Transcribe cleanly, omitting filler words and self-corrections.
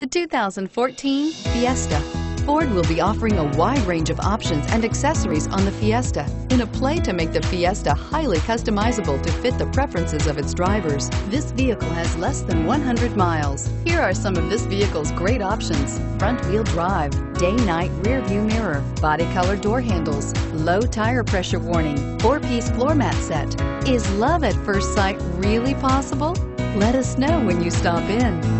The 2014 Fiesta. Ford will be offering a wide range of options and accessories on the Fiesta in a play to make the Fiesta highly customizable to fit the preferences of its drivers. This vehicle has less than 100 miles. Here are some of this vehicle's great options: front-wheel drive, day-night rear-view mirror, body-color door handles, low tire pressure warning, four-piece floor mat set. Is love at first sight really possible? Let us know when you stop in.